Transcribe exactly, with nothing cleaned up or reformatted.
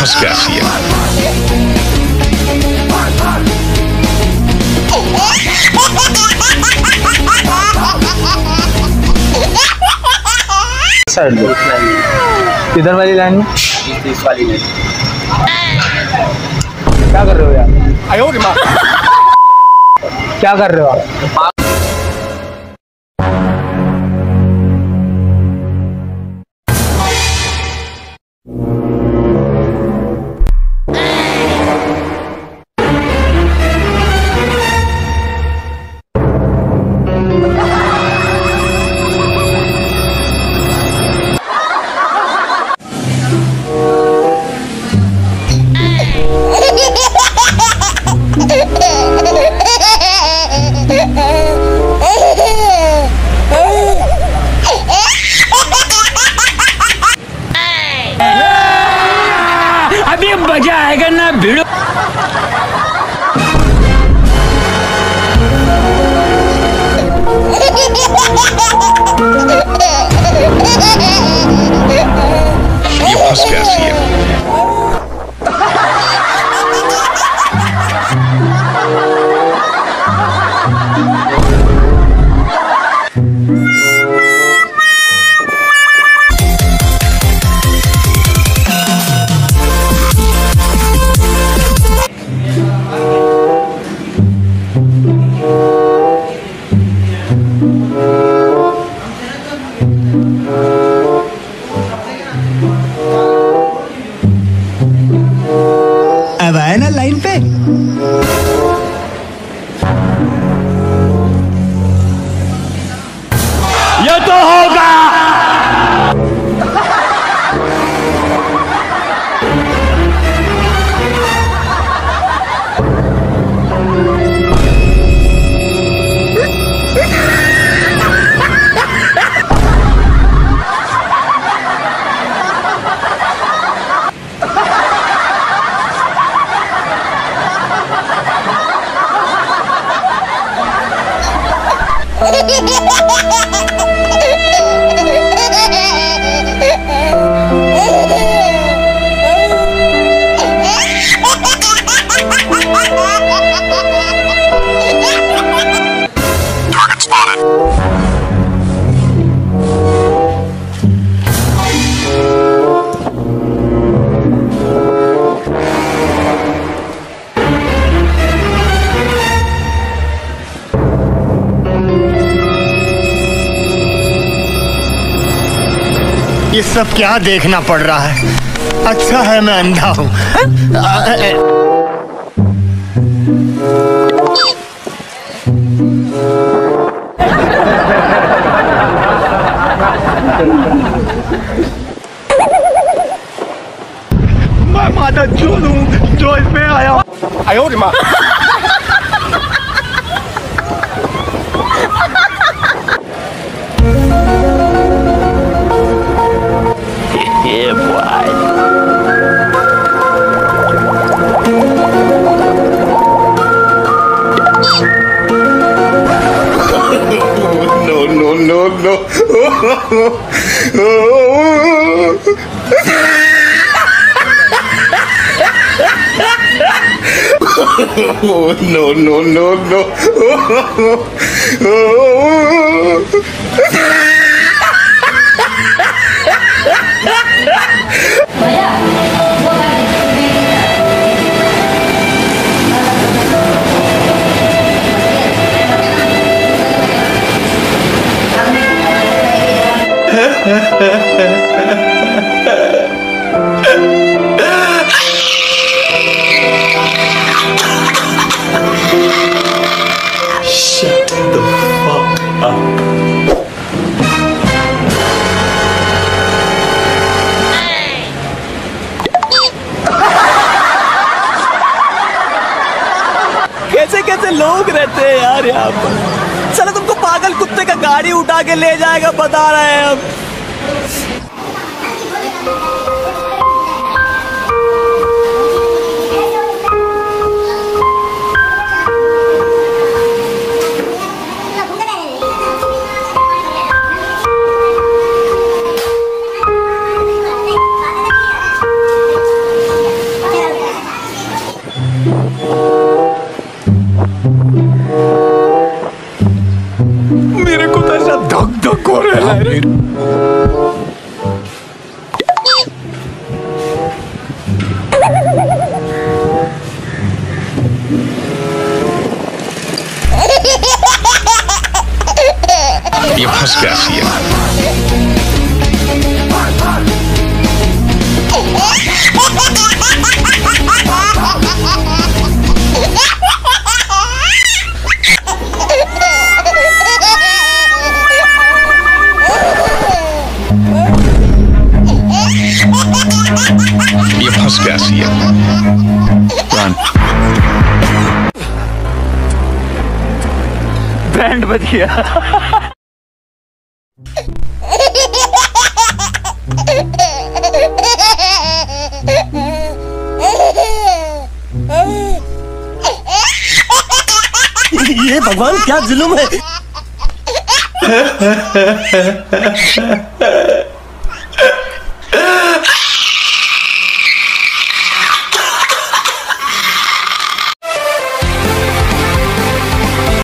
फंस गया सीएम। इधर वाली लाइन में इस वाली लाइन क्या कर रहे हो यार? आयो रे मां, क्या कर रहे हो आप? अभी मजा आएगा ना भिड़ो। ये फंस गया सीएम। अब आए ना लाइन पे। ये तो होगा। ये सब क्या देखना पड़ रहा है? अच्छा है मैं अंधा हूँ। मैं माता चोर हूँ जो इसमें आया। आयो रे माँ। No, no. Oh, no, no, no, no. Shut the fuck up. कैसे कैसे लोग रहते हैं यार यहाँ पर। चलो तुमको पागल कुत्ते का गाड़ी उठा के ले जाएगा बता रहे हैं अब। Miles Garcia. Run. बैंड बज गया। ये भगवान क्या जुल्म है।